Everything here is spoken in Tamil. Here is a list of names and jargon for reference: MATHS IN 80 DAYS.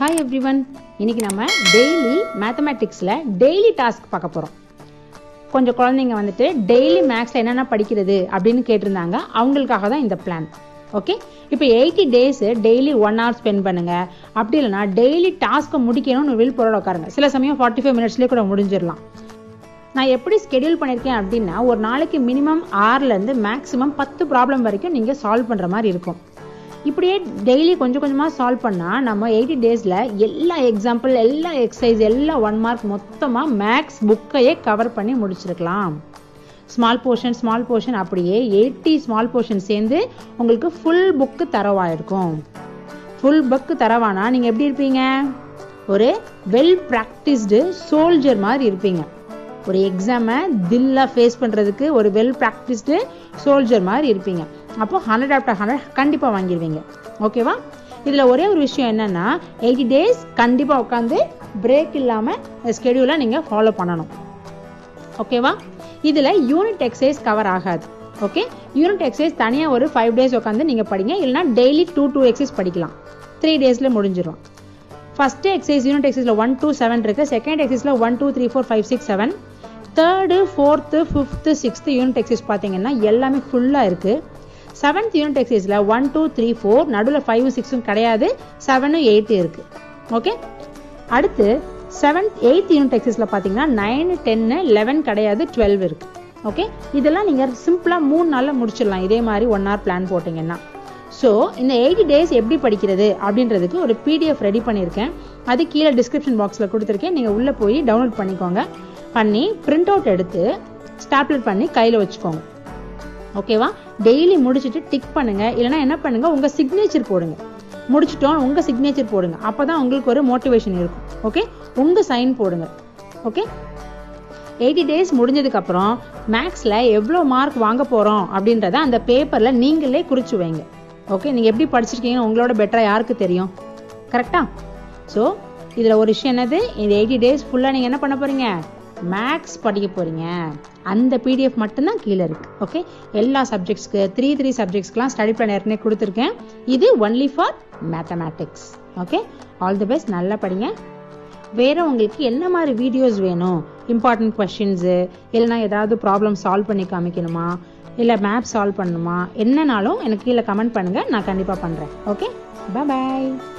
Hi everyone, இன்னைக்கு நம்ம daily mathematicsல daily task பார்க்க போறோம். கொஞ்சம் குழந்தைங்க வந்துட்டு daily mathsல என்னென்ன படிக்கிறது அப்படினு கேட்டிருந்தாங்க. அவங்களுக்காக தான் இந்த plan. ஓகே? இப்போ 80 days daily 1 hour spend பண்ணுங்க. அப்படி இல்லனா daily task முடிக்கணும்னு will போற உட்காருங்க. சில சமயம் 45 minutesலயே கூட முடிஞ்சிரலாம். நான் எப்படி schedule பண்ணிருக்கேன் அப்படினா ஒரு நாளைக்கு minimum 6ல இருந்து maximum 10 problem வரைக்கும் நீங்க solve பண்ற மாதிரி இருக்கும். இப்படியே டெய்லி கொஞ்சம் கொஞ்சமா சால்வ் பண்ணா நம்ம 80 டேஸ்ல எல்லா எக்ஸாம்பிள் எல்லா எக்ஸசைஸ் எல்லா 1 மார்க் மொத்தமா மேக்ஸ் புக்கையே கவர் பண்ணி முடிச்சிரலாம். ஸ்மால் போர்ஷன் அப்படியே 80 ஸ்மால் போர்ஷன் சேர்ந்து உங்களுக்கு ফুল book தரவா இருக்கும். ফুল book தரவானா நீங்க எப்படி இருப்பீங்க? ஒரு வெல் பிராக்டிஸ்ட் சோல்ஜர் மாதிரி இருப்பீங்க. ஒரு எக்ஸாமை தில்லா ஃபேஸ் பண்றதுக்கு ஒரு வெல் பிராக்டிஸ்ட் சோல்ஜர் மாதிரி இருப்பீங்க. அப்போ 100 after 100 கண்டிப்பா வாங்கிடுவீங்க. ஓகேவா? இதுல ஒரே ஒரு விஷயம் என்னன்னா 80 டேஸ் கண்டிப்பா உட்கார்ந்து பிரேக் இல்லாம ஸ்கெட்யூலை நீங்க ஃபாலோ பண்ணணும். ஓகேவா? இதுல யூனிட் எக்ஸசைஸ் கவர் ஆகாது. ஓகே? யூனிட் எக்ஸசைஸ் தனியா ஒரு 5 டேஸ் உட்கார்ந்து நீங்க படிங்க. இல்லனா டெய்லி 2 எக்ஸசைஸ் படிக்கலாம். 3 டேஸ்ல முடிஞ்சிரும். ஃபர்ஸ்ட் எக்ஸசைஸ் யூனிட் எக்ஸசைஸ்ல 1 to 7 இருக்கு. செகண்ட் எக்ஸசைஸ்ல 1 2 3 4 5 6 7. Third 4th 5th 6th unit exercise பாத்தீங்கன்னா எல்லாமே ஃபுல்லா இருக்கு. 7th யூனிட் எக்ஸசைஸ்ல 1 2 3 4 நடுவுல 5 6 கிடையாது, 7 8 இருக்கு. ஓகே? அடுத்து 7th 8th யூனிட் எக்ஸசைஸ்ல பாத்தீங்கன்னா 9 10 11 கிடையாது, 12 இருக்கு. ஓகே? இதெல்லாம் நீங்க சிம்பிளா 3 நாள்ல முடிச்சிடலாம் இதே மாதிரி 1 hour பிளான் போட்டீங்கன்னா. ஸோ இந்த 80 டேஸ் எப்படி படிக்கிறது அப்படின்றதுக்கு ஒரு PDF ரெடி பண்ணியிருக்கேன். அது கீழே டிஸ்கிரிப்ஷன் பாக்ஸில் கொடுத்துருக்கேன். நீங்கள் உள்ளே போய் டவுன்லோட் பண்ணிக்கோங்க. பண்ணி பிரிண்ட் அவுட் எடுத்து ஸ்டாப்லர் பண்ணி கையில் வச்சுக்கோங்க. ஓகேவா? டெய்லி முடிச்சுட்டு டிக் பண்ணுங்க. இல்லைனா என்ன பண்ணுங்க, உங்கள் சிக்னேச்சர் போடுங்க. முடிச்சுட்டோம் உங்கள் சிக்னேச்சர் போடுங்க. அப்போ தான் உங்களுக்கு ஒரு மோட்டிவேஷன் இருக்கும். ஓகே? உங்கள் சைன் போடுங்க. ஓகே? 80 டேஸ் முடிஞ்சதுக்கப்புறம் மேக்ஸில் எவ்வளோ மார்க் வாங்க போகிறோம் அப்படின்றத அந்த பேப்பரில் நீங்களே குறிச்சு வைங்க. ஓகே? நீங்கள் எப்படி படிச்சிருக்கீங்கன்னு உங்களோட பெட்டராக யாருக்கு தெரியும்? கரெக்டா? ஸோ இதில் ஒரு விஷயம் என்னது, இந்த 80 டேஸ் ஃபுல்லாக நீங்கள் என்ன பண்ண போகிறீங்க? மேக்ஸ் படிக்க போகிறீங்க. அந்த PDF மட்டும்தான் கீழே இருக்குது. ஓகே? எல்லா சப்ஜெக்ட்ஸ்க்கு 3 சப்ஜெக்ட்ஸ்க்குலாம் ஸ்டடி பிளான் ஏற்கனவே கொடுத்துருக்கேன். இது only for mathematics. Okay? All the best. நல்லா படிங்க. வேறு உங்களுக்கு என்ன மாதிரி வீடியோஸ் வேணும்? இம்பார்ட்டன்ட் கொஸ்டின்ஸு இல்லைனா ஏதாவது ப்ராப்ளம் சால்வ் பண்ணி காமிக்கணுமா? இல்லை மேப் சால்வ் பண்ணணுமா? என்னன்னாலும் எனக்கு கீழே கமெண்ட் பண்ணுங்கள். நான் கண்டிப்பாக பண்ணுறேன். ஓகே? பாய்.